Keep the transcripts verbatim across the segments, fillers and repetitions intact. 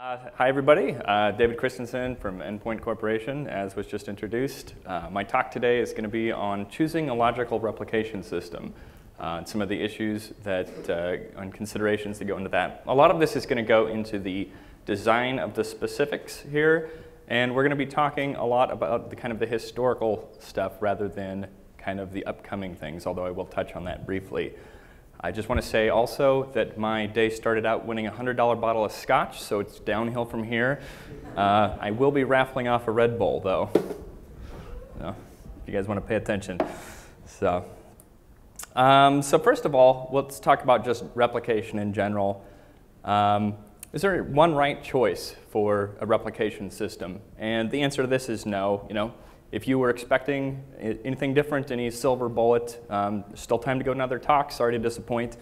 Uh, hi, everybody. Uh, David Christensen from Endpoint Corporation, as was just introduced. Uh, my talk today is going to be on choosing a logical replication system uh, and some of the issues that, uh, and considerations that go into that. A lot of this is going to go into the design of the specifics here, and we're going to be talking a lot about the kind of the historical stuff rather than kind of the upcoming things, although I will touch on that briefly. I just want to say also that my day started out winning a one hundred dollar bottle of scotch, so it's downhill from here. Uh, I will be raffling off a Red Bull, though, so, if you guys want to pay attention. So, um, so first of all, let's talk about just replication in general. Um, is there one right choice for a replication system? And the answer to this is no. You know, if you were expecting anything different, any silver bullet, um, still time to go to another talk, sorry to disappoint.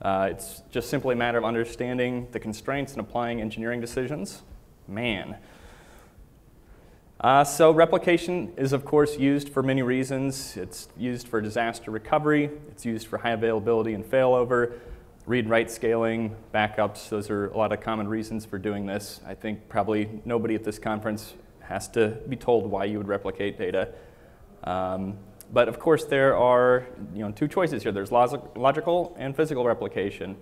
Uh, it's just simply a matter of understanding the constraints and applying engineering decisions. Man. Uh, so replication is, of course, used for many reasons. It's used for disaster recovery. It's used for high availability and failover, read-write scaling, backups. Those are a lot of common reasons for doing this. I think probably nobody at this conference has to be told why you would replicate data. Um, but of course there are you know, two choices here. There's log logical and physical replication.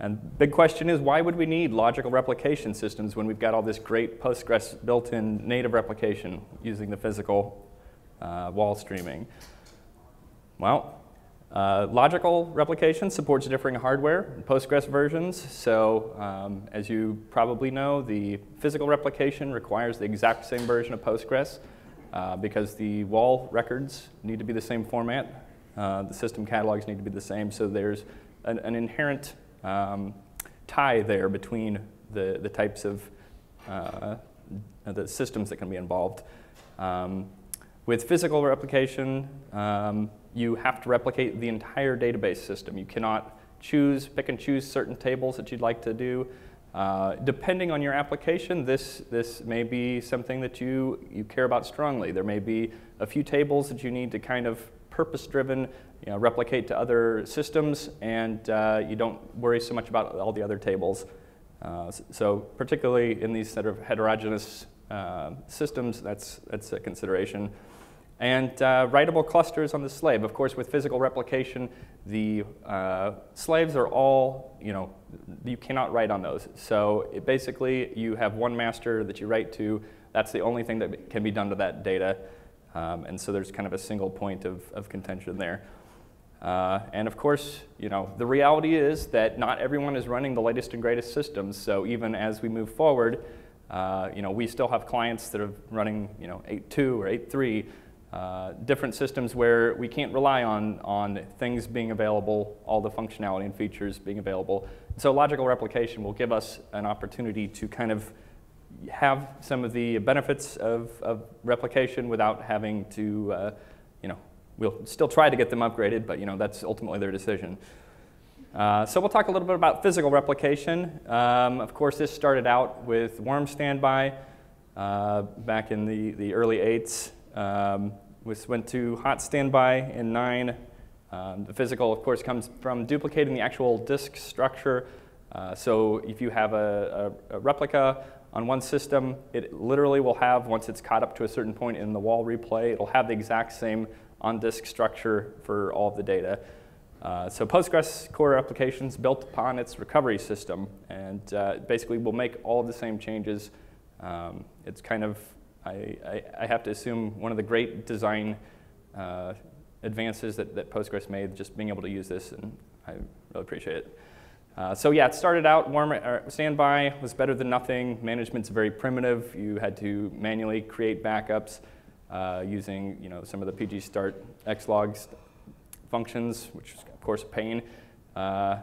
And big question is, why would we need logical replication systems when we've got all this great Postgres built-in native replication using the physical uh, wall streaming? Well, uh, logical replication supports differing hardware and Postgres versions. So um, as you probably know, the physical replication requires the exact same version of Postgres uh, because the wall records need to be the same format. Uh, the system catalogs need to be the same. So there's an, an inherent um, tie there between the, the types of uh, the systems that can be involved. Um, with physical replication, um, you have to replicate the entire database system. You cannot choose, pick and choose certain tables that you'd like to do. Uh, depending on your application, this, this may be something that you, you care about strongly. There may be a few tables that you need to kind of purpose-driven you know, replicate to other systems, and uh, you don't worry so much about all the other tables. Uh, so particularly in these sort of heterogeneous uh, systems, that's, that's a consideration. And uh, writable clusters on the slave. Of course, with physical replication, the uh, slaves are all, you know, you cannot write on those. So it basically, you have one master that you write to. That's the only thing that can be done to that data. Um, and so there's kind of a single point of, of contention there. Uh, and of course, you know, the reality is that not everyone is running the latest and greatest systems. So even as we move forward, uh, you know, we still have clients that are running, you know, eight point two or eight point three. Uh, different systems where we can't rely on, on things being available, all the functionality and features being available. So logical replication will give us an opportunity to kind of have some of the benefits of, of replication without having to, uh, you know, we'll still try to get them upgraded, but you know, that's ultimately their decision. Uh, so we'll talk a little bit about physical replication. Um, of course, this started out with worm standby uh, back in the, the early eights. Um, we went to hot standby in nine. Um, the physical, of course, comes from duplicating the actual disk structure. Uh, so if you have a, a, a replica on one system, it literally will have, once it's caught up to a certain point in the wall replay, it'll have the exact same on-disk structure for all of the data. Uh, so Postgres core applications built upon its recovery system, and uh, basically will make all of the same changes. Um, it's kind of I, I have to assume one of the great design uh, advances that, that Postgres made, just being able to use this, and I really appreciate it. Uh, so yeah, it started out warm or standby was better than nothing. Management's very primitive. You had to manually create backups uh, using you know some of the pg_start_xlog functions, which is of course a pain. Uh,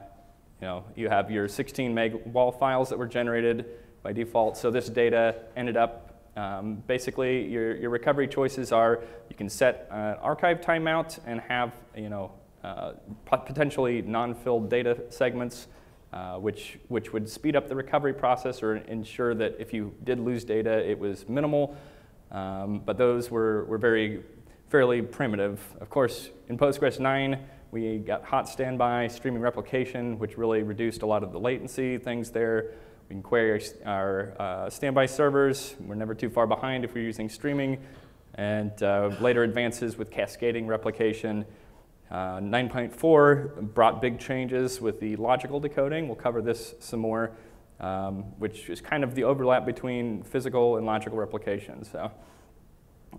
you know you have your sixteen meg wall files that were generated by default. So this data ended up. Um, basically, your, your recovery choices are you can set an archive timeout and have you know uh, potentially non-filled data segments, uh, which which would speed up the recovery process or ensure that if you did lose data, it was minimal. Um, but those were were very fairly primitive. Of course, in Postgres nine, we got hot standby, streaming replication, which really reduced a lot of the latency things there. We can query our, our uh, standby servers. We're never too far behind if we're using streaming. And uh, later advances with cascading replication. Uh, nine point four brought big changes with the logical decoding. We'll cover this some more, um, which is kind of the overlap between physical and logical replication. So,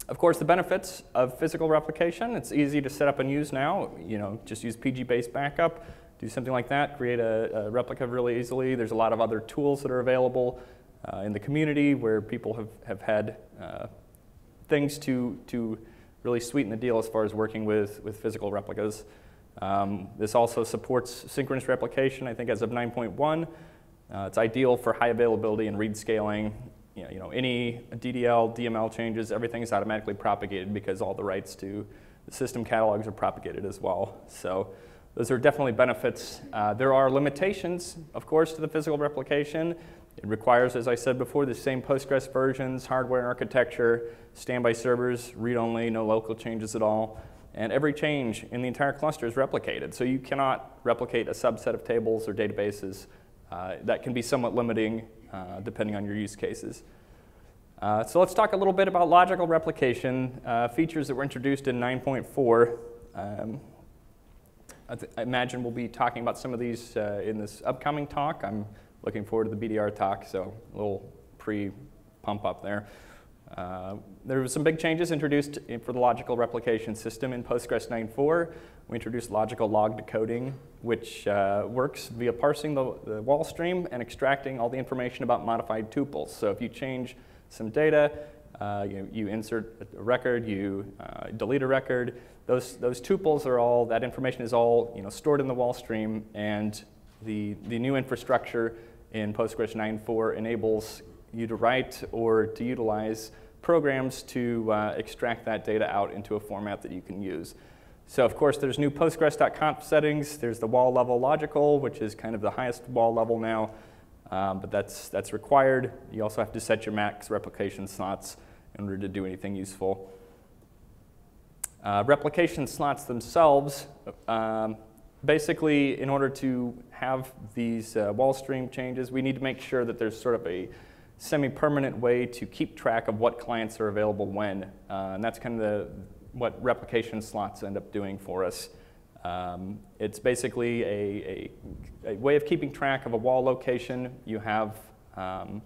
of course, the benefits of physical replication, it's easy to set up and use now. You know, just use P G-based backup, do something like that, create a, a replica really easily. There's a lot of other tools that are available uh, in the community where people have, have had uh, things to, to really sweeten the deal as far as working with, with physical replicas. Um, this also supports synchronous replication, I think, as of nine point one. Uh, it's ideal for high availability and read scaling. You know, you know, any D D L, D M L changes, everything is automatically propagated because all the rights to the system catalogs are propagated as well. So those are definitely benefits. Uh, there are limitations, of course, to the physical replication. It requires, as I said before, the same Postgres versions, hardware and architecture, standby servers, read-only, no local changes at all. And every change in the entire cluster is replicated. So you cannot replicate a subset of tables or databases. Uh, that can be somewhat limiting uh, depending on your use cases. Uh, so let's talk a little bit about logical replication, uh, features that were introduced in nine point four. Um, I, I imagine we'll be talking about some of these uh, in this upcoming talk. I'm looking forward to the B D R talk, so a little pre-pump up there. Uh, there were some big changes introduced in, for the logical replication system in Postgres nine point four. We introduced logical log decoding, which uh, works via parsing the, the W A L stream and extracting all the information about modified tuples. So if you change some data, uh, you, you insert a record, you uh, delete a record, those, those tuples are all, that information is all you know, stored in the W A L stream, and the, the new infrastructure in Postgres nine point four enables you to write or to utilize programs to uh, extract that data out into a format that you can use. So of course there's new Postgres dot conf settings, there's the W A L level logical, which is kind of the highest W A L level now, um, but that's, that's required. You also have to set your max replication slots in order to do anything useful. Uh, replication slots themselves, um, basically in order to have these uh, W A L stream changes, we need to make sure that there's sort of a semi-permanent way to keep track of what clients are available when. Uh, and that's kind of the, what replication slots end up doing for us. Um, it's basically a, a, a way of keeping track of a W A L location. You have um,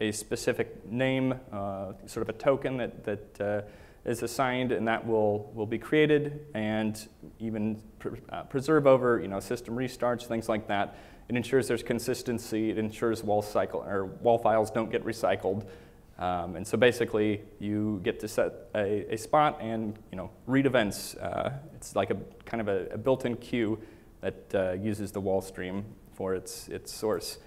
a specific name, uh, sort of a token that, that uh, is assigned, and that will, will be created and even pre uh, preserve over you know, system restarts, things like that. It ensures there's consistency. It ensures W A L cycle or W A L files don't get recycled, um, and so basically you get to set a, a spot and you know read events. Uh, it's like a kind of a, a built-in queue that uh, uses the W A L stream for its its source.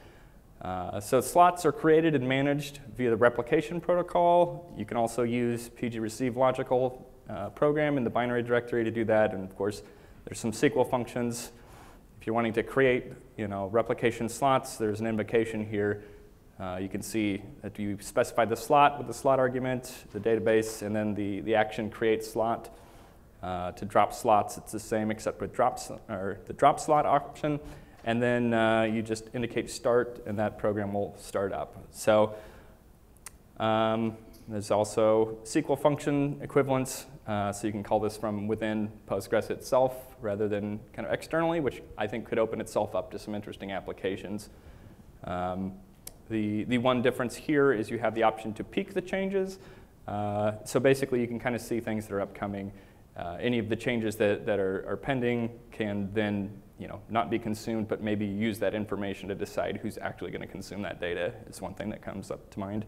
Uh, so slots are created and managed via the replication protocol. You can also use pg_recvlogical uh, program in the binary directory to do that, and of course there's some S Q L functions. If you're wanting to create, you know, replication slots, there's an invocation here. Uh, you can see that you specify the slot with the slot argument, the database, and then the, the action create slot. Uh, to drop slots, it's the same except with drop, or the drop slot option. And then uh, you just indicate start, and that program will start up. So um, there's also S Q L function equivalents. Uh, so you can call this from within Postgres itself rather than kind of externally, which I think could open itself up to some interesting applications. Um, the, the one difference here is you have the option to peek the changes. Uh, so basically you can kind of see things that are upcoming. Uh, any of the changes that, that are, are pending can then you know, not be consumed, but maybe use that information to decide who's actually going to consume that data is one thing that comes up to mind.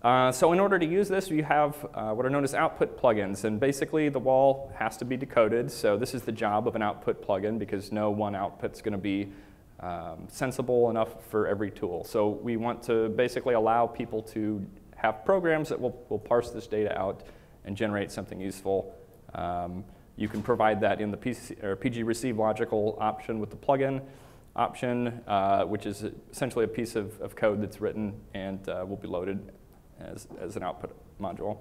Uh, so in order to use this, you have uh, what are known as output plugins, and basically the W A L has to be decoded. So this is the job of an output plugin because no one output's going to be um, sensible enough for every tool. So we want to basically allow people to have programs that will, will parse this data out and generate something useful. Um, you can provide that in the pg_recvlogical option with the plugin option, uh, which is essentially a piece of, of code that's written and uh, will be loaded as, as an output module.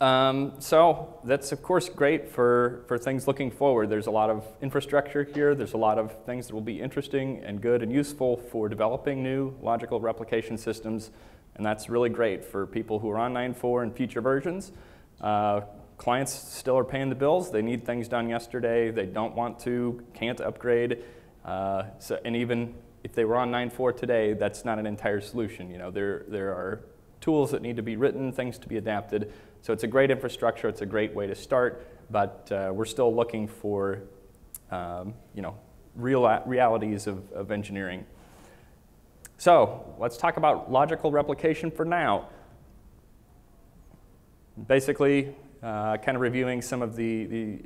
Um, so that's, of course, great for, for things looking forward. There's a lot of infrastructure here. There's a lot of things that will be interesting and good and useful for developing new logical replication systems. And that's really great for people who are on nine point four and future versions. Uh, clients still are paying the bills. They need things done yesterday. They don't want to, can't upgrade. Uh, so, and even if they were on nine point four today, that's not an entire solution. You know, there, there are tools that need to be written, things to be adapted. So it's a great infrastructure. It's a great way to start. But uh, we're still looking for um, you know, real realities of, of engineering. So let's talk about logical replication for now. Basically, uh, kind of reviewing some of the, the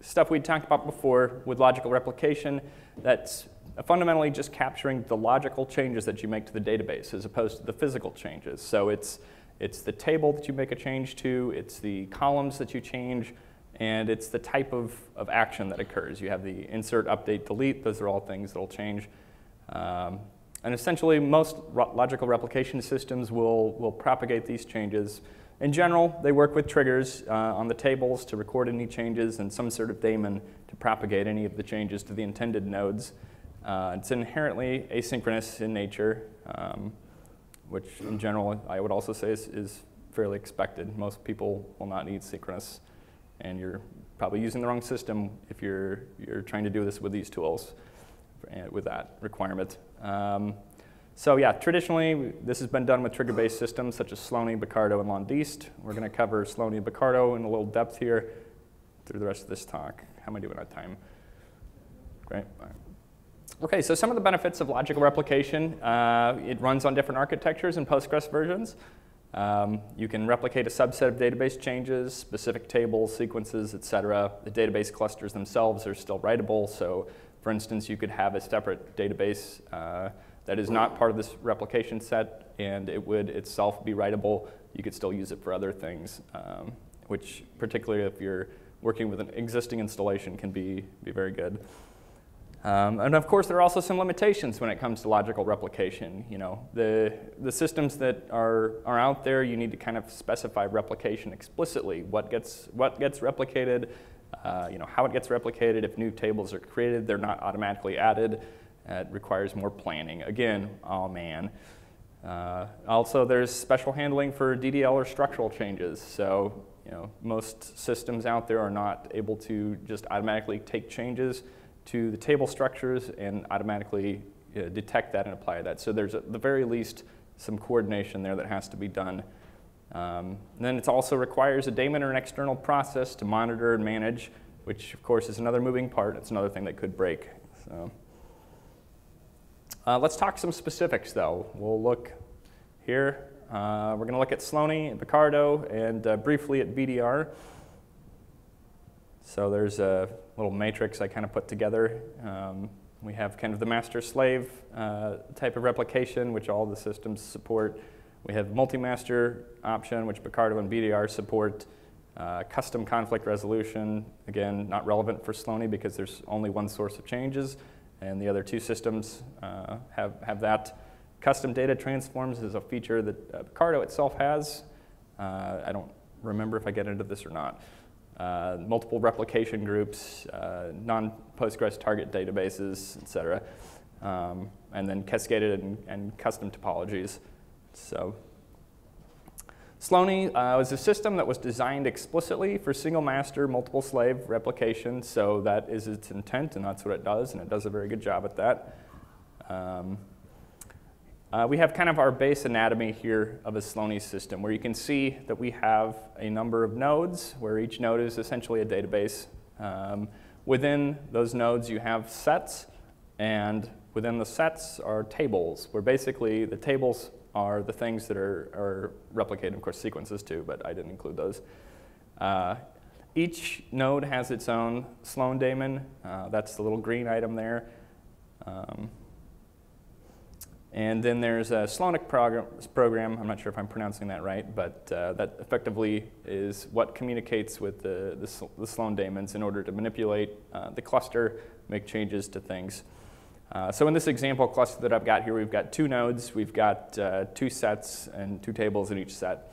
stuff we talked about before with logical replication. That's fundamentally just capturing the logical changes that you make to the database as opposed to the physical changes. So it's, it's the table that you make a change to, it's the columns that you change, and it's the type of, of action that occurs. You have the insert, update, delete. Those are all things that will change. Um, And essentially, most logical replication systems will, will propagate these changes. In general, they work with triggers uh, on the tables to record any changes and some sort of daemon to propagate any of the changes to the intended nodes. Uh, it's inherently asynchronous in nature, um, which in general, I would also say is, is fairly expected. Most people will not need synchronous, and you're probably using the wrong system if you're, you're trying to do this with these tools, with that requirement. Um, so yeah, traditionally, this has been done with trigger-based systems such as Slony, Bucardo, and Londiste. We're going to cover Slony and Bucardo in a little depth here through the rest of this talk. How am I doing on time? Great. All right. OK, so some of the benefits of logical replication. Uh, it runs on different architectures and Postgres versions. Um, you can replicate a subset of database changes, specific tables, sequences, et cetera. The database clusters themselves are still writable. So for instance, you could have a separate database uh, that is not part of this replication set, and it would itself be writable. You could still use it for other things, um, which particularly if you're working with an existing installation can be, be very good. Um, and of course, there are also some limitations when it comes to logical replication. You know, the, the systems that are, are out there, you need to kind of specify replication explicitly, what gets, what gets replicated, Uh, you know, how it gets replicated. If new tables are created, they're not automatically added. Uh, it requires more planning. Again, oh man. Uh, also, there's special handling for D D L or structural changes. So, you know, most systems out there are not able to just automatically take changes to the table structures and automatically uh, detect that and apply that. So there's at the very least some coordination there that has to be done. Um, and then it also requires a daemon or an external process to monitor and manage, which of course is another moving part. It's another thing that could break. So, uh, let's talk some specifics though. We'll look here. Uh, we're going to look at Slony and Bucardo and uh, briefly at B D R. So there's a little matrix I kind of put together. Um, we have kind of the master-slave uh, type of replication, which all the systems support. We have multi-master option, which Bucardo and B D R support. Uh, custom conflict resolution, again, not relevant for Slony because there's only one source of changes, and the other two systems uh, have, have that. Custom data transforms is a feature that uh, Bucardo itself has. Uh, I don't remember if I get into this or not. Uh, multiple replication groups, uh, non-Postgres target databases, et cetera, um, and then cascaded and, and custom topologies. So, Slony uh, was a system that was designed explicitly for single master, multiple slave replication. So that is its intent, and that's what it does, and it does a very good job at that. Um, uh, we have kind of our base anatomy here of a Slony system, where you can see that we have a number of nodes, where each node is essentially a database. Um, within those nodes, you have sets, and within the sets are tables, where basically the tables are the things that are, are replicated, of course sequences too, but I didn't include those. Uh, each node has its own Slony daemon. Uh, that's the little green item there. Um, and then there's a Slonik program, program, I'm not sure if I'm pronouncing that right, but uh, that effectively is what communicates with the, the, the Slony daemons in order to manipulate uh, the cluster, make changes to things. Uh, so in this example cluster that I've got here, we've got two nodes, we've got uh, two sets and two tables in each set.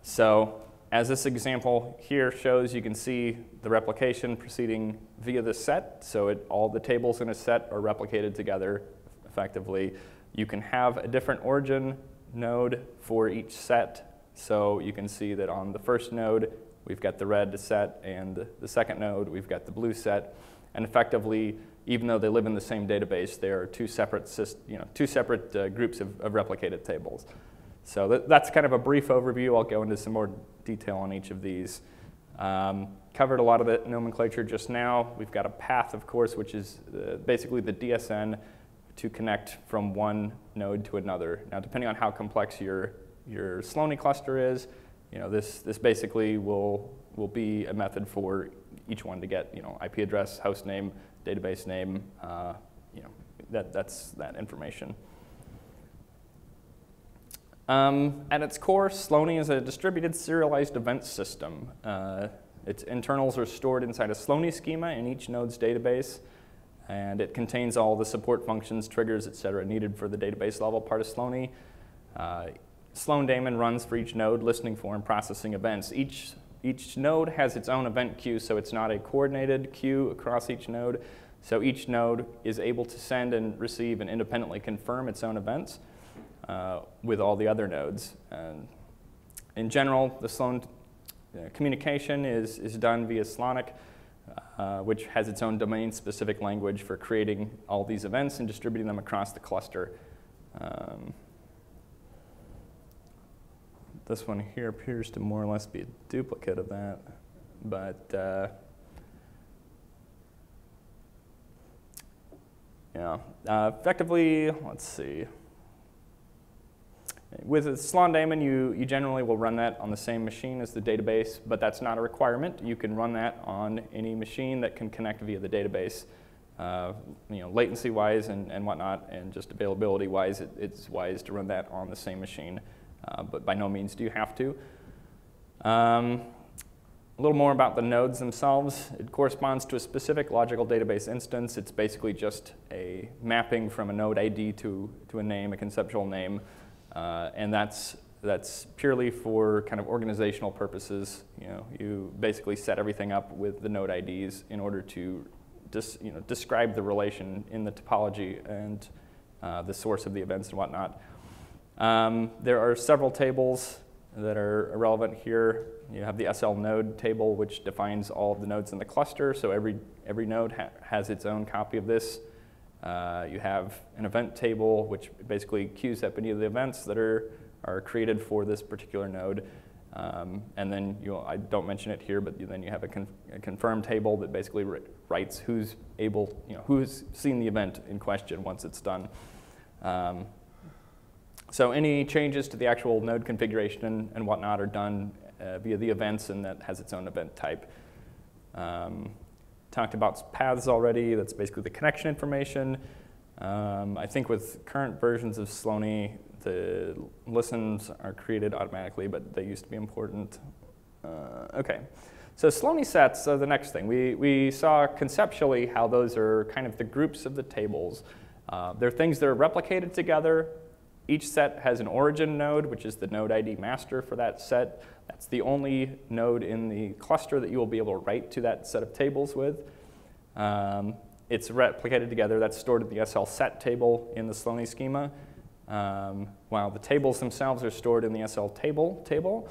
So As this example here shows, you can see the replication proceeding via the set. So it, all the tables in a set are replicated together effectively. You can have a different origin node for each set. So you can see that on the first node, we've got the red set, and the second node, we've got the blue set. And effectively, even though they live in the same database, they are two separate, you know, two separate uh, groups of, of replicated tables. So that, that's kind of a brief overview. I'll go into some more detail on each of these. Um, covered a lot of the nomenclature just now. We've got a path, of course, which is uh, basically the D S N to connect from one node to another. Now, depending on how complex your, your Slony cluster is, you know, this, this basically will, will be a method for each one to get, you know, I P address, host name, database name, uh, you know, that, that's that information. Um, at its core, Slony is a distributed serialized event system. Uh, its internals are stored inside a Slony schema in each node's database, and it contains all the support functions, triggers, et cetera, needed for the database level part of Slony. Uh, Sloan daemon runs for each node, listening for and processing events. Each, each node has its own event queue, so it's not a coordinated queue across each node. So each node is able to send and receive and independently confirm its own events. Uh, with all the other nodes. And in general, the Sloan uh, communication is, is done via Slonik, uh, which has its own domain-specific language for creating all these events and distributing them across the cluster. Um, this one here appears to more or less be a duplicate of that, but uh, yeah, uh, effectively, let's see. With a Slon daemon, you, you generally will run that on the same machine as the database, but that's not a requirement. You can run that on any machine that can connect via the database, uh, you know, latency-wise and, and whatnot, and just availability-wise, it, it's wise to run that on the same machine, uh, but by no means do you have to. Um, a little more about the nodes themselves. It corresponds to a specific logical database instance. It's basically just a mapping from a node I D to, to a name, a conceptual name. Uh, and that's, that's purely for kind of organizational purposes. You know, you basically set everything up with the node I Ds in order to dis, you know, describe the relation in the topology and uh, the source of the events and whatnot. Um, there are several tables that are relevant here. You have the S L node table, which defines all of the nodes in the cluster. So every, every node ha has its own copy of this. Uh, you have an event table, which basically queues up any of the events that are, are created for this particular node. Um, and then you'll, I don't mention it here, but then you have a, con a confirm table that basically writes who's able, you know, who's seen the event in question once it's done. Um, so any changes to the actual node configuration and, and whatnot are done uh, via the events, and that has its own event type. Um, Talked about paths already. That's basically the connection information. Um, I think with current versions of Slony, the listens are created automatically, but they used to be important. Uh, okay, so Slony sets are the next thing. We, we saw conceptually how those are kind of the groups of the tables. Uh, they're things that are replicated together. Each set has an origin node, which is the node I D master for that set. That's the only node in the cluster that you will be able to write to that set of tables with. Um, it's replicated together. That's stored in the S L set table in the Slony schema, um, while the tables themselves are stored in the S L table table.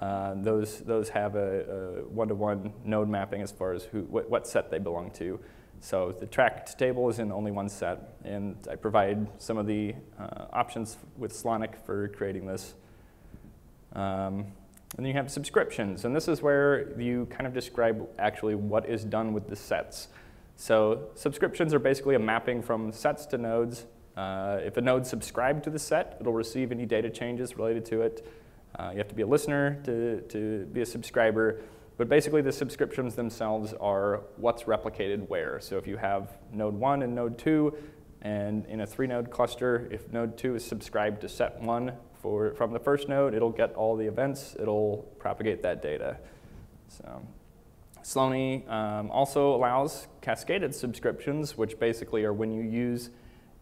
Uh, those, those have a, a one-to-one node mapping as far as who, wh what set they belong to. So the tracked table is in only one set, and I provide some of the uh, options with Slonik for creating this. Um, and then you have subscriptions, and this is where you kind of describe actually what is done with the sets. So subscriptions are basically a mapping from sets to nodes. Uh, if a node subscribed to the set, it'll receive any data changes related to it. Uh, you have to be a listener to, to be a subscriber. But basically, the subscriptions themselves are what's replicated where. So if you have node one and node two, and in a three-node cluster, if node two is subscribed to set one for, from the first node, it'll get all the events. It'll propagate that data. So Slony um, also allows cascaded subscriptions, which basically are when you use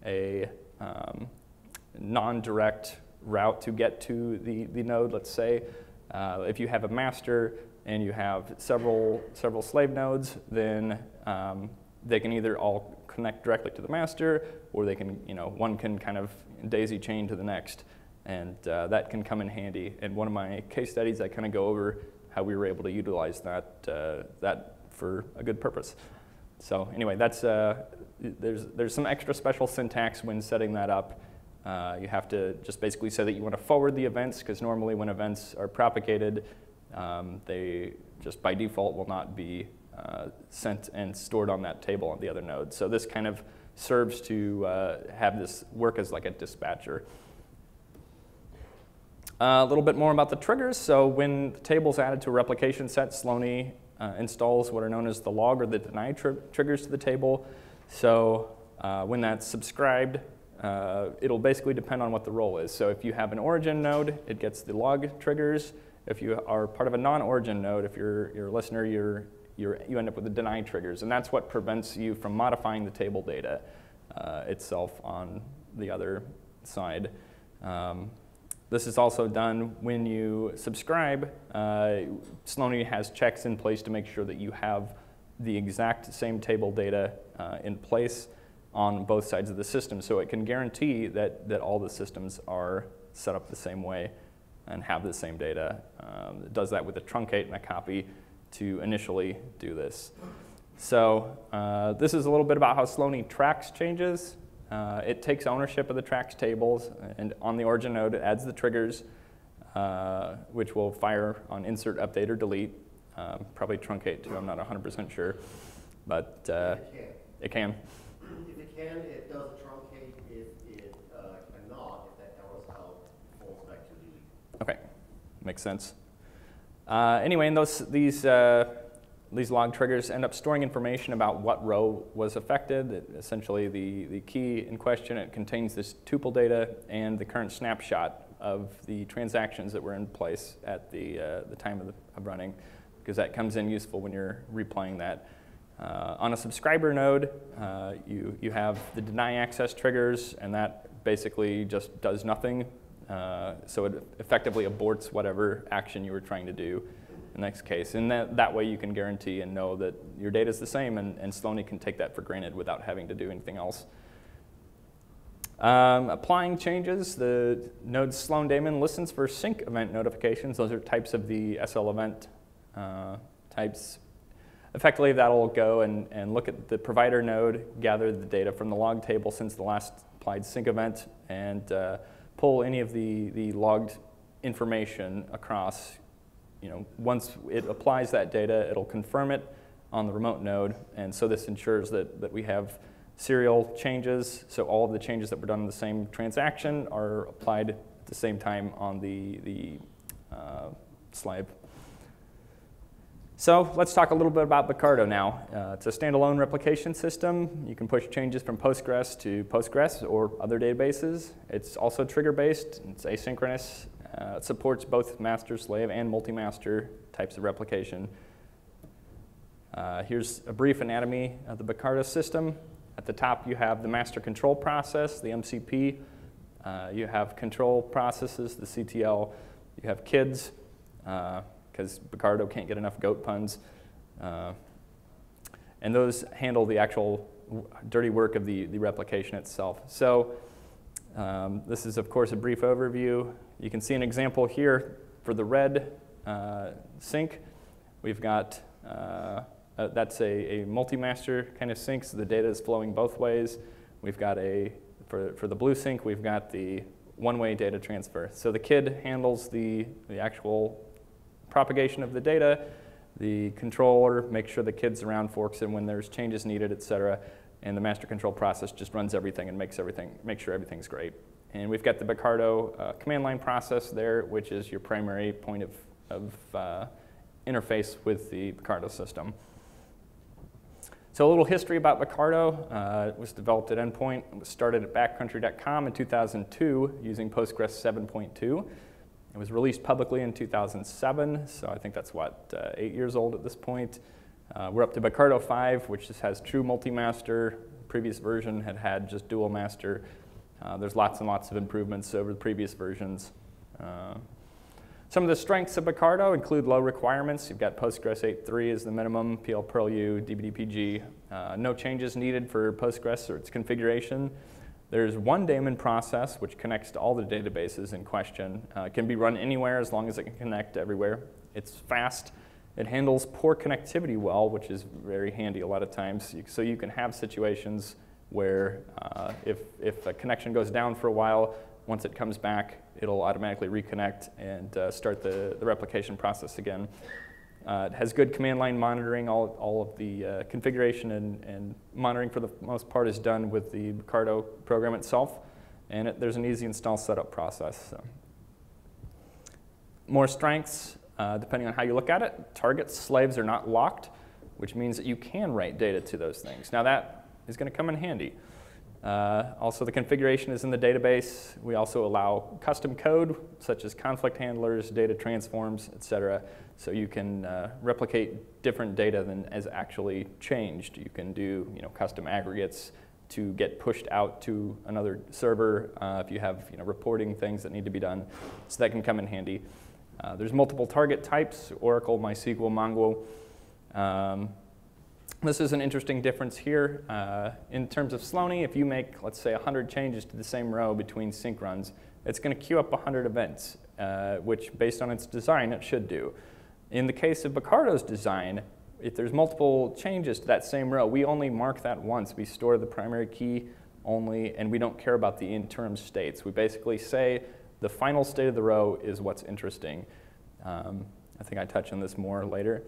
a um, non-direct route to get to the, the node, let's say. Uh, if you have a master and you have several, several slave nodes, then um, they can either all connect directly to the master, or they can, you know, one can kind of daisy chain to the next. And uh, that can come in handy. In one of my case studies, I kind of go over how we were able to utilize that, uh, that for a good purpose. So anyway, that's, uh, there's, there's some extra special syntax when setting that up. Uh, you have to just basically say that you want to forward the events, because normally when events are propagated, um, they just by default will not be uh, sent and stored on that table on the other node. So this kind of serves to uh, have this work as like a dispatcher. Uh, a little bit more about the triggers. So when the table's added to a replication set, Slony uh, installs what are known as the log or the deny tri triggers to the table. So uh, when that's subscribed, Uh, it'll basically depend on what the role is. So if you have an origin node, it gets the log triggers. If you are part of a non-origin node, if you're, you're a listener, you're, you're, you end up with the deny triggers. And that's what prevents you from modifying the table data uh, itself on the other side. Um, this is also done when you subscribe. Uh, Slony has checks in place to make sure that you have the exact same table data uh, in place on both sides of the system, so it can guarantee that, that all the systems are set up the same way and have the same data. Um, it does that with a truncate and a copy to initially do this. So uh, this is a little bit about how Slony tracks changes. Uh, it takes ownership of the tracks tables, and on the origin node it adds the triggers, uh, which will fire on insert, update, or delete. Uh, probably truncate too, I'm not one hundred percent sure, but uh, it can. If it can, it does truncate. If it uh, cannot, if that error is out, it falls back to delete. Okay, makes sense. Uh, anyway, and those, these, uh, these log triggers end up storing information about what row was affected. It, essentially, the, the key in question, it contains this tuple data and the current snapshot of the transactions that were in place at the, uh, the time of, the, of running, because that comes in useful when you're replaying that. Uh, on a subscriber node, uh, you, you have the deny access triggers, and that basically just does nothing. Uh, so it effectively aborts whatever action you were trying to do in the next case. And that, that way you can guarantee and know that your data is the same, and, and Slony can take that for granted without having to do anything else. Um, applying changes, the node Sloan daemon listens for sync event notifications. Those are types of the S L event uh, types. Effectively, that'll go and, and look at the provider node, gather the data from the log table since the last applied sync event, and uh, pull any of the, the logged information across. You know, once it applies that data, it'll confirm it on the remote node, and so this ensures that, that we have serial changes, so all of the changes that were done in the same transaction are applied at the same time on the, the uh, slave. So let's talk a little bit about Bucardo now. Uh, it's a standalone replication system. You can push changes from Postgres to Postgres or other databases. It's also trigger-based. It's asynchronous. Uh, it supports both master, slave, and multi-master types of replication. Uh, here's a brief anatomy of the Bucardo system. At the top, you have the master control process, the M C P. Uh, you have control processes, the C T L. You have kids. Uh, because Bucardo can't get enough goat puns. Uh, and those handle the actual w dirty work of the, the replication itself. So um, this is, of course, a brief overview. You can see an example here for the red uh, sync. We've got, uh, uh, that's a, a multi-master kind of sync, so the data is flowing both ways. We've got a, for, for the blue sync, we've got the one-way data transfer. So the kid handles the, the actual propagation of the data, the controller makes sure the kid's around, forks in when there's changes needed, et cetera, and the master control process just runs everything and makes everything, makes sure everything's great. And we've got the Bucardo uh, command line process there, which is your primary point of, of uh, interface with the Bucardo system. So a little history about Bucardo. Uh, it was developed at Endpoint. It was started at backcountry dot com in two thousand two using Postgres seven point two. It was released publicly in two thousand seven, so I think that's, what, uh, eight years old at this point. Uh, we're up to Bucardo five, which just has true multi-master. Previous version had had just dual master. Uh, there's lots and lots of improvements over the previous versions. Uh, Some of the strengths of Bucardo include low requirements. You've got Postgres eight point three as the minimum, P L PerlU, D B D P G. Uh, no changes needed for Postgres or its configuration. There's one daemon process, which connects to all the databases in question. Uh, it can be run anywhere as long as it can connect everywhere. It's fast. It handles poor connectivity well, which is very handy a lot of times. So you can have situations where uh, if, if a connection goes down for a while, once it comes back, it'll automatically reconnect and uh, start the, the replication process again. Uh, it has good command line monitoring. All, all of the uh, configuration and, and monitoring for the most part is done with the Bucardo program itself. And it, there's an easy install setup process. So. More strengths, uh, depending on how you look at it. Targets, slaves are not locked, which means that you can write data to those things. Now that is going to come in handy. Uh, also, the configuration is in the database. We also allow custom code, such as conflict handlers, data transforms, et cetera, so you can uh, replicate different data than is actually changed. You can do you know, custom aggregates to get pushed out to another server uh, if you have you know, reporting things that need to be done, so that can come in handy. Uh, there's multiple target types, Oracle, MySQL, Mongo. Um, This is an interesting difference here. Uh, in terms of Slony, if you make, let's say, one hundred changes to the same row between sync runs, it's going to queue up one hundred events, uh, which, based on its design, it should do. In the case of Bucardo's design, if there's multiple changes to that same row, we only mark that once. We store the primary key only, and we don't care about the interim states. We basically say the final state of the row is what's interesting. Um, I think I touch on this more later.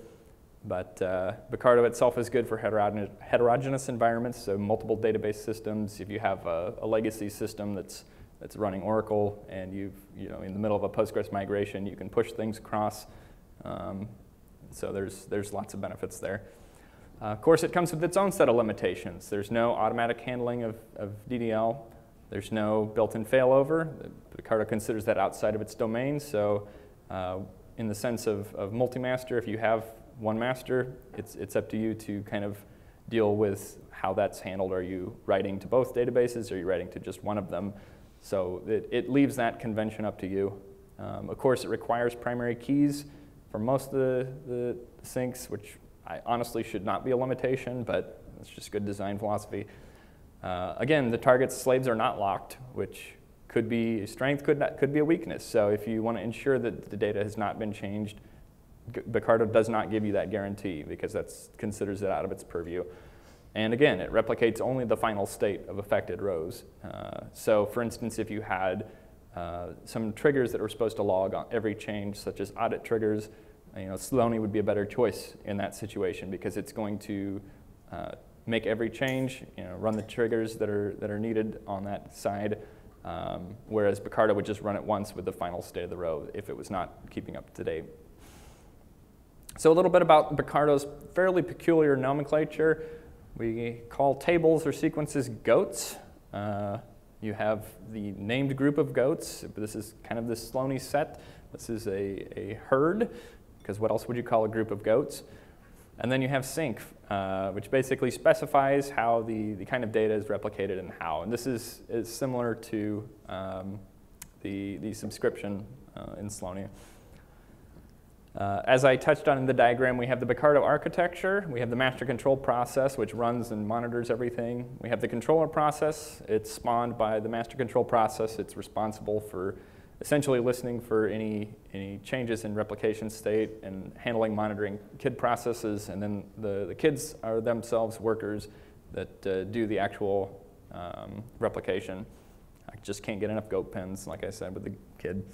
But uh, Bucardo itself is good for heterog heterogeneous environments, so multiple database systems. If you have a, a legacy system that's, that's running Oracle and you've, you know, in the middle of a Postgres migration, you can push things across. Um, so there's, there's lots of benefits there. Uh, of course, it comes with its own set of limitations. There's no automatic handling of, of D D L. There's no built-in failover. Bucardo considers that outside of its domain. So uh, in the sense of, of multi-master, if you have one master, it's, it's up to you to kind of deal with how that's handled. Are you writing to both databases? Are you writing to just one of them? So it, it leaves that convention up to you. Um, of course, it requires primary keys for most of the, the syncs, which I honestly should not be a limitation, but it's just good design philosophy. Uh, again, the targets slaves are not locked, which could be a strength, could, not, could be a weakness. So if you want to ensure that the data has not been changed, Bucardo does not give you that guarantee because that considers it out of its purview. And again, it replicates only the final state of affected rows. Uh, so for instance, if you had uh, some triggers that were supposed to log on every change, such as audit triggers, you know, Slony would be a better choice in that situation because it's going to uh, make every change, you know, run the triggers that are, that are needed on that side, um, whereas Bucardo would just run it once with the final state of the row if it was not keeping up to date. So a little bit about Bucardo's fairly peculiar nomenclature. We call tables or sequences goats. Uh, you have the named group of goats. This is kind of the Slony set. This is a, a herd, because what else would you call a group of goats? And then you have sync, uh, which basically specifies how the, the kind of data is replicated and how. And this is, is similar to um, the, the subscription uh, in Slony. Uh, as I touched on in the diagram, we have the Bucardo architecture. We have the master control process, which runs and monitors everything. We have the controller process. It's spawned by the master control process. It's responsible for essentially listening for any, any changes in replication state and handling, monitoring kid processes. And then the, the kids are themselves workers that uh, do the actual um, replication. I just can't get enough goat pens, like I said, with the kid.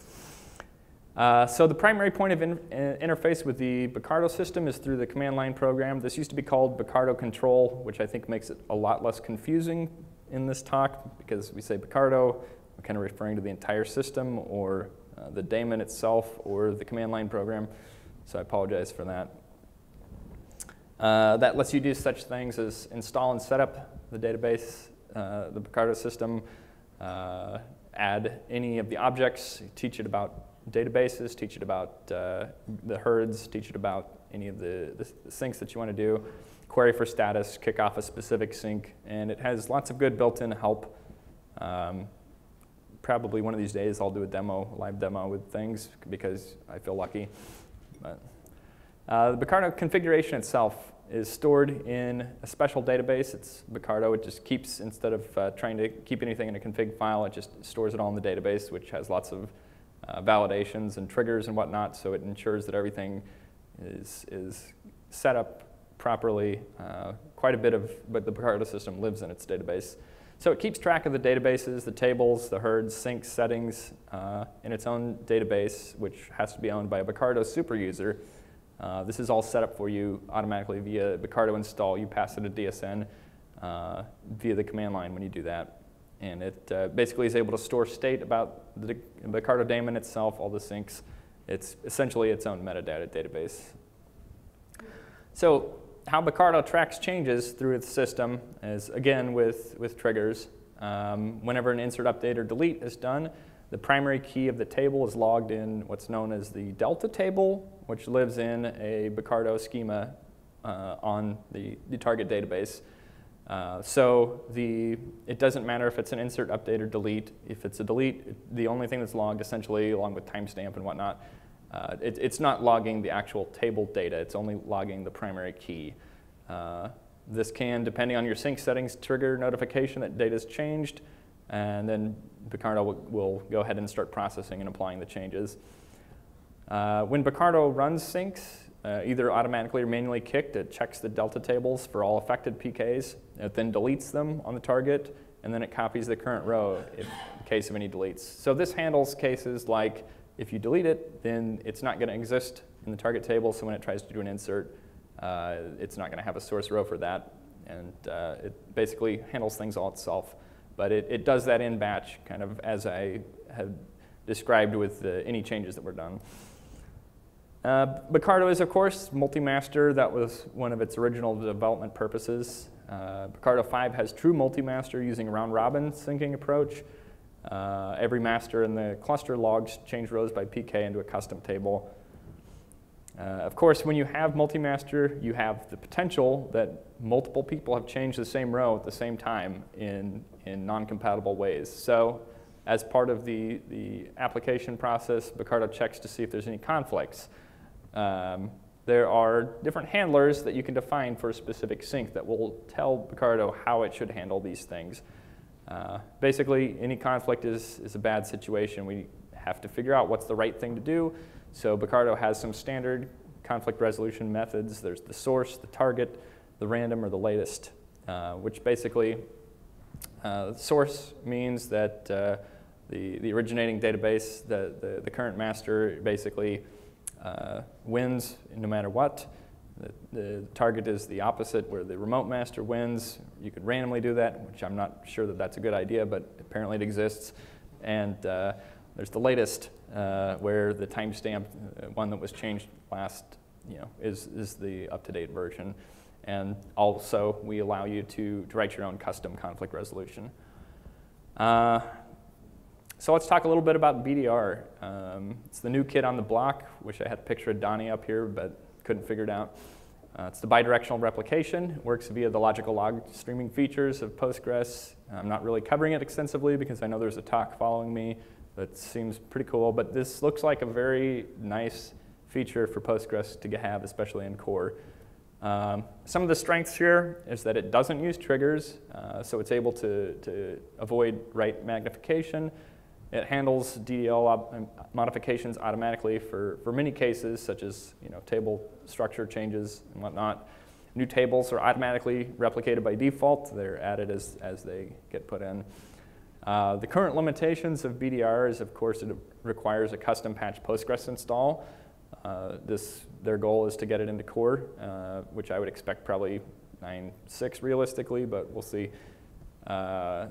Uh, so the primary point of in, uh, interface with the Bucardo system is through the command line program. This used to be called Bucardo control, which I think makes it a lot less confusing in this talk because we say Bucardo, we're kind of referring to the entire system or uh, the daemon itself or the command line program. So I apologize for that. Uh, that lets you do such things as install and set up the database, uh, the Bucardo system, uh, add any of the objects, teach it about databases, teach it about uh, the herds, teach it about any of the, the, the syncs that you want to do, query for status, kick off a specific sync, and it has lots of good built-in help. Um, probably one of these days I'll do a demo, live demo with things because I feel lucky. But, uh, the Bucardo configuration itself is stored in a special database. It's Bucardo. It just keeps, instead of uh, trying to keep anything in a config file, it just stores it all in the database, which has lots of uh, validations and triggers and whatnot, so it ensures that everything is, is set up properly. Uh, quite a bit of, but the Bucardo system lives in its database. So it keeps track of the databases, the tables, the herds, syncs, settings uh, in its own database, which has to be owned by a Bucardo superuser. Uh, this is all set up for you automatically via Bucardo install. You pass it a D S N uh, via the command line when you do that. And it uh, basically is able to store state about the Bucardo daemon itself, all the syncs. It's essentially its own metadata database. So how Bucardo tracks changes through its system is, again, with, with triggers. Um, whenever an insert, update, or delete is done, the primary key of the table is logged in what's known as the delta table, which lives in a Bucardo schema uh, on the, the target database. Uh, so the, it doesn't matter if it's an insert, update, or delete. If it's a delete, the only thing that's logged, essentially, along with timestamp and whatnot, Uh, it, it's not logging the actual table data. It's only logging the primary key. Uh, this can, depending on your sync settings, trigger notification that data's changed, and then Bucardo will, will go ahead and start processing and applying the changes. Uh, when Bucardo runs syncs, uh, either automatically or manually kicked, it checks the delta tables for all affected P Ks. It then deletes them on the target, and then it copies the current row if, in case of any deletes. So this handles cases like, if you delete it, then it's not going to exist in the target table, so when it tries to do an insert, uh, it's not going to have a source row for that. And uh, it basically handles things all itself. But it, it does that in batch, kind of as I had described with the, any changes that were done. Uh, Bucardo is, of course, multi-master. That was one of its original development purposes. Uh, Bucardo five has true multi-master using a round-robin syncing approach. Uh, every master in the cluster logs change rows by P K into a custom table. Uh, of course, when you have multi-master, you have the potential that multiple people have changed the same row at the same time in, in non-compatible ways. So as part of the, the application process, Bucardo checks to see if there's any conflicts. Um, there are different handlers that you can define for a specific sync that will tell Bucardo how it should handle these things. Uh, basically, any conflict is, is a bad situation. We have to figure out what's the right thing to do. So Bucardo has some standard conflict resolution methods. There's the source, the target, the random, or the latest, uh, which basically uh, source means that uh, the, the originating database, the, the, the current master, basically uh, wins no matter what. The, the target is the opposite, where the remote master wins. You could randomly do that, which I'm not sure that that's a good idea, but apparently it exists. And uh, there's the latest, uh, where the timestamp, uh, one that was changed last, you know, is, is the up-to-date version. And also, we allow you to, to write your own custom conflict resolution. Uh, so let's talk a little bit about B D R. Um, it's the new kid on the block. Wish I had a picture of Donnie up here, but couldn't figure it out. Uh, it's the bidirectional replication. It works via the logical log streaming features of Postgres. I'm not really covering it extensively because I know there's a talk following me that seems pretty cool, but this looks like a very nice feature for Postgres to have, especially in core. Um, some of the strengths here is that it doesn't use triggers, uh, so it's able to, to avoid write magnification. It handles D D L modifications automatically for, for many cases, such as, you know, table structure changes and whatnot. New tables are automatically replicated by default. They're added as, as they get put in. Uh, the current limitations of B D R is, of course, it requires a custom patch Postgres install. Uh, this, their goal is to get it into core, uh, which I would expect probably nine point six realistically, but we'll see. Uh,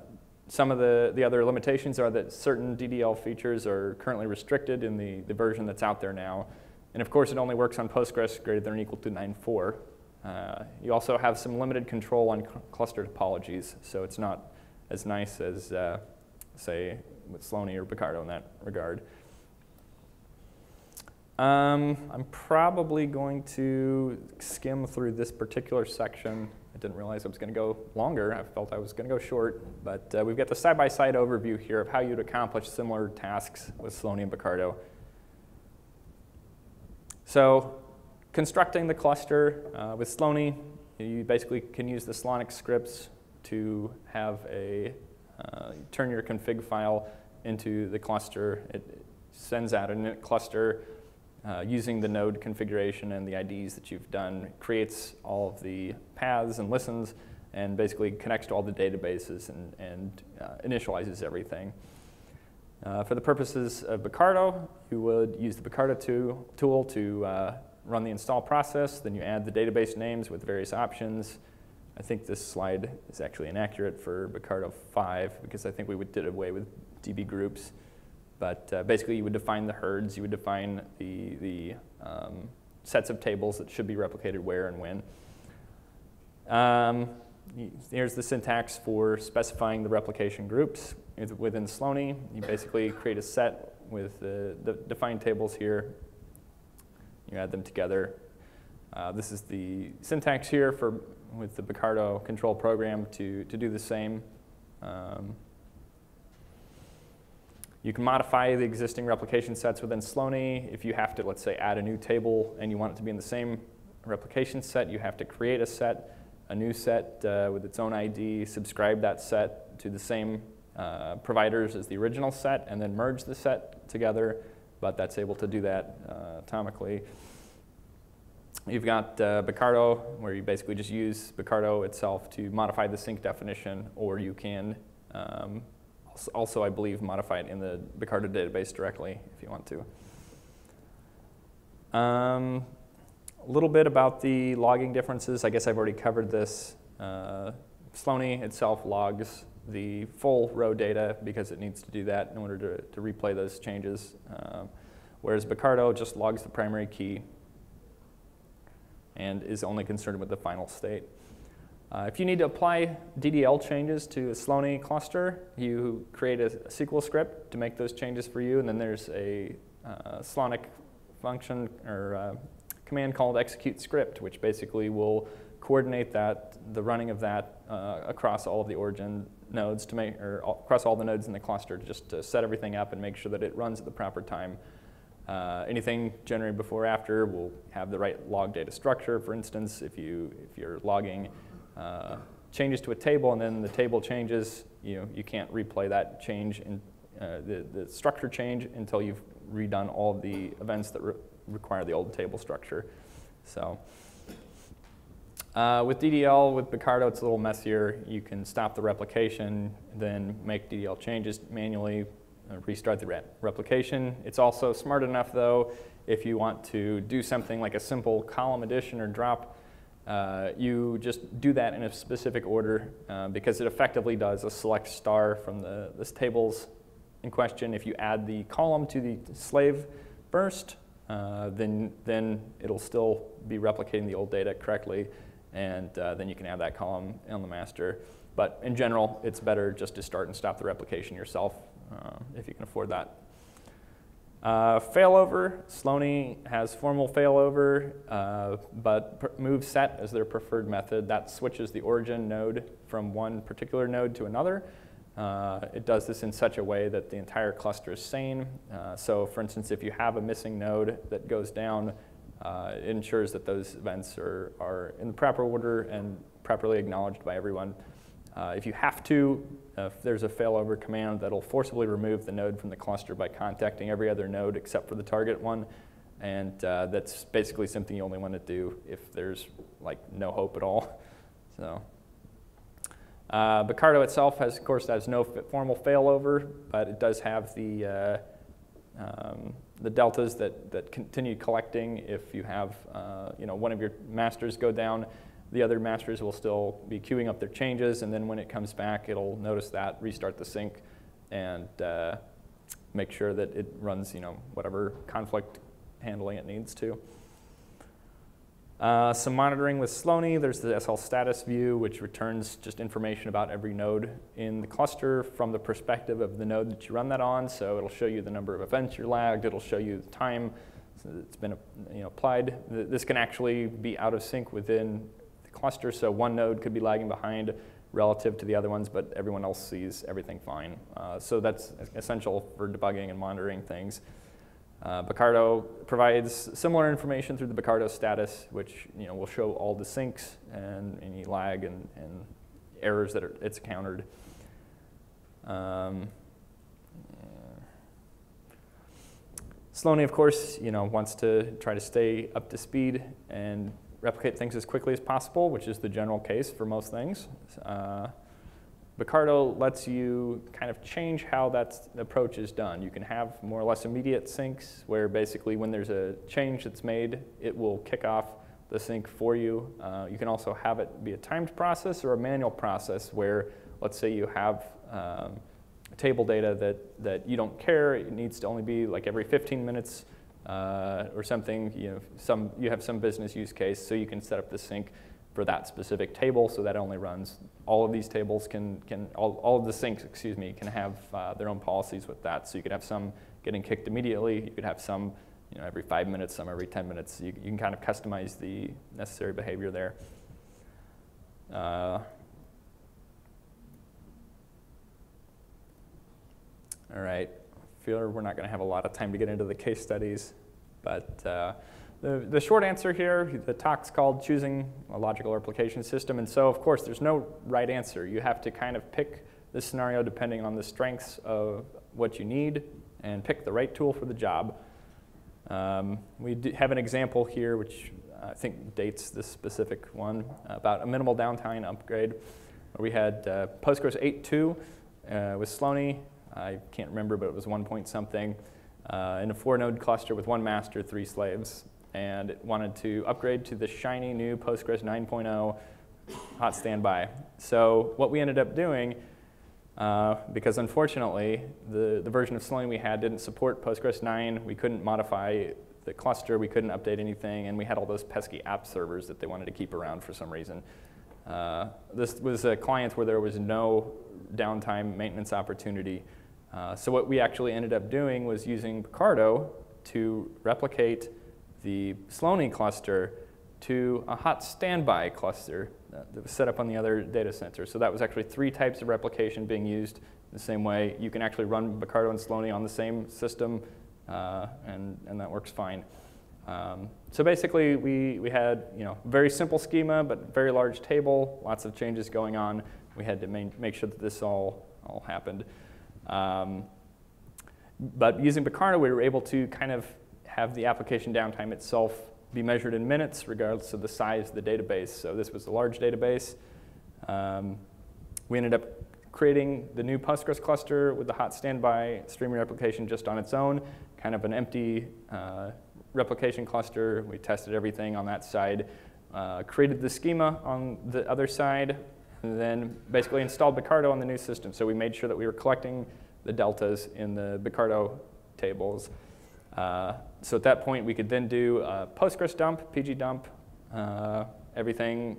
Some of the, the other limitations are that certain D D L features are currently restricted in the, the version that's out there now. And of course, it only works on Postgres greater than or equal to nine point four. Uh, you also have some limited control on cl cluster topologies, so it's not as nice as, uh, say, with Slony or Bucardo in that regard. Um, I'm probably going to skim through this particular section. I didn't realize I was going to go longer. I felt I was going to go short. But uh, we've got the side-by-side overview here of how you'd accomplish similar tasks with Slony and Bucardo. So constructing the cluster uh, with Slony, you basically can use the Slonik scripts to have a uh, turn your config file into the cluster. It sends out a init cluster. Uh, using the node configuration and the I Ds that you've done, creates all of the paths and listens and basically connects to all the databases and, and uh, initializes everything. Uh, for the purposes of Bucardo, you would use the Bucardo to, tool to uh, run the install process. Then you add the database names with various options. I think this slide is actually inaccurate for Bucardo five because I think we did away with D B groups. But uh, basically, you would define the herds. You would define the, the um, sets of tables that should be replicated where and when. Um, here's the syntax for specifying the replication groups. It's within Slony, you basically create a set with the, the defined tables here. You add them together. Uh, this is the syntax here for with the Bucardo control program to, to do the same. Um, You can modify the existing replication sets within Slony. If you have to, let's say, add a new table and you want it to be in the same replication set, you have to create a set, a new set uh, with its own I D, subscribe that set to the same uh, providers as the original set, and then merge the set together, but that's able to do that uh, atomically. You've got uh, Bucardo, where you basically just use Bucardo itself to modify the sync definition, or you can um, also, I believe, modify it in the Bucardo database directly if you want to. Um, a little bit about the logging differences. I guess I've already covered this. Uh, Slony itself logs the full row data because it needs to do that in order to, to replay those changes, um, whereas Bucardo just logs the primary key and is only concerned with the final state. Uh, if you need to apply D D L changes to a Slony cluster, you create a S Q L script to make those changes for you, and then there's a uh, Slonic function or uh, command called execute script, which basically will coordinate that, the running of that uh, across all of the origin nodes to make, or all, across all the nodes in the cluster, just to set everything up and make sure that it runs at the proper time. Uh, anything generated before or after will have the right log data structure. For instance, if you if you're logging Uh, changes to a table and then the table changes, you know, you can't replay that change in uh, the, the structure change until you've redone all of the events that re require the old table structure. So uh, with D D L, with Bucardo, it's a little messier. You can stop the replication, then make D D L changes manually, uh, restart the re replication. It's also smart enough, though, if you want to do something like a simple column addition or drop. Uh, you just do that in a specific order uh, because it effectively does a select star from the this tables in question. If you add the column to the slave burst, uh, then, then it'll still be replicating the old data correctly, and uh, then you can add that column on the master. But in general, it's better just to start and stop the replication yourself uh, if you can afford that. Uh, failover, Slony has formal failover, uh, but move set is their preferred method. That switches the origin node from one particular node to another. Uh, it does this in such a way that the entire cluster is sane. Uh, so for instance, if you have a missing node that goes down, uh, it ensures that those events are, are in the proper order and properly acknowledged by everyone. Uh, if you have to, uh, if there's a failover command that'll forcibly remove the node from the cluster by contacting every other node except for the target one, and uh, that's basically something you only want to do if there's like no hope at all. So, uh, Bucardo itself has, of course, has no formal failover, but it does have the uh, um, the deltas that that continue collecting. If you have uh, you know one of your masters go down, the other masters will still be queuing up their changes, and then when it comes back, it'll notice that, restart the sync, and uh, make sure that it runs, you know, whatever conflict handling it needs to. Uh, some monitoring with Slony. There's the S L status view, which returns just information about every node in the cluster from the perspective of the node that you run that on. So it'll show you the number of events you're lagged. It'll show you the time that's been you know, applied. This can actually be out of sync within the cluster, so one node could be lagging behind relative to the other ones, but everyone else sees everything fine. Uh, so that's essential for debugging and monitoring things. Uh, Bucardo provides similar information through the Bucardo status, which you know, will show all the syncs and any lag and, and errors that are, it's countered. Um, Slony, of course, you know, wants to try to stay up to speed and replicate things as quickly as possible, which is the general case for most things. Uh, Bucardo lets you kind of change how that approach is done. You can have more or less immediate syncs where basically when there's a change that's made, it will kick off the sync for you. Uh, you can also have it be a timed process or a manual process where, let's say you have um, table data that, that you don't care, it needs to only be like every fifteen minutes uh, or something, you know, some, you have some business use case, so you can set up the sync for that specific table, so that only runs, all of these tables can, can all, all of the syncs, excuse me, can have uh, their own policies with that. So you could have some getting kicked immediately, you could have some you know, every five minutes, some every ten minutes. You, you can kind of customize the necessary behavior there. Uh, All right, I feel we're not going to have a lot of time to get into the case studies, but uh, the, the short answer here, the talk's called Choosing a Logical Replication System, and so of course there's no right answer. You have to kind of pick the scenario depending on the strengths of what you need and pick the right tool for the job. Um, we do have an example here which I think dates this specific one about a minimal downtime upgrade, where we had uh, Postgres eight point two uh, with Slony. I can't remember, but it was one point something, uh, in a four node cluster with one master, three slaves, and it wanted to upgrade to the shiny new Postgres nine point oh hot standby. So what we ended up doing, uh, because unfortunately the, the version of Slony we had didn't support Postgres nine, we couldn't modify the cluster, we couldn't update anything, and we had all those pesky app servers that they wanted to keep around for some reason. Uh, this was a client where there was no downtime maintenance opportunity. Uh, so what we actually ended up doing was using Bucardo to replicate the Slony cluster to a hot standby cluster that was set up on the other data center. So that was actually three types of replication being used the same way. You can actually run Bucardo and Slony on the same system, uh, and, and that works fine. Um, so basically we, we had you know, very simple schema, but very large table, lots of changes going on. We had to main, make sure that this all, all happened. Um, but using Bucardo, we were able to kind of have the application downtime itself be measured in minutes, regardless of the size of the database. So this was a large database. Um, we ended up creating the new Postgres cluster with the hot standby streaming replication just on its own, kind of an empty uh, replication cluster. We tested everything on that side, uh, created the schema on the other side, and then basically installed Bucardo on the new system. So we made sure that we were collecting the deltas in the Bucardo tables. Uh, so at that point, we could then do a Postgres dump, P G dump, uh, everything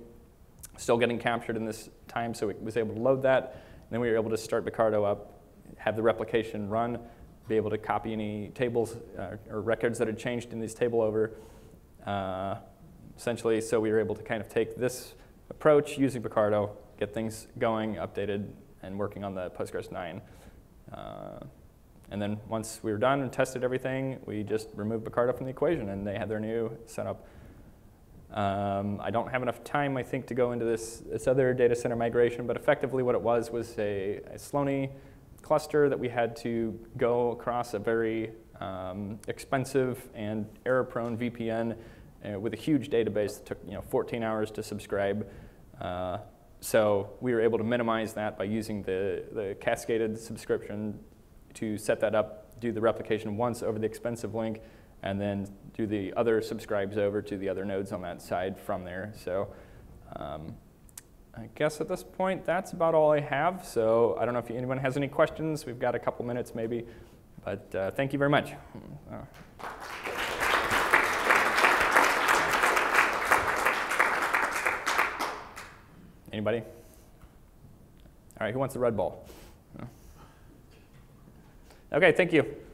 still getting captured in this time, so it was able to load that. And then we were able to start Bucardo up, have the replication run, be able to copy any tables uh, or records that had changed in these table over. Uh, essentially, so we were able to kind of take this approach using Bucardo, get things going, updated, and working on the Postgres nine. Uh, and then once we were done and tested everything, we just removed Bucardo from the equation, and they had their new setup. Um, I don't have enough time, I think, to go into this, this other data center migration, but effectively what it was was a, a Slony cluster that we had to go across a very um, expensive and error-prone V P N uh, with a huge database that took you know, fourteen hours to subscribe. Uh, So we were able to minimize that by using the, the cascaded subscription to set that up, do the replication once over the expensive link, and then do the other subscribes over to the other nodes on that side from there. So um, I guess at this point, that's about all I have. So I don't know if anyone has any questions. We've got a couple minutes maybe, but uh, thank you very much. Uh, Anybody? All right, who wants the red ball? No. Okay, thank you.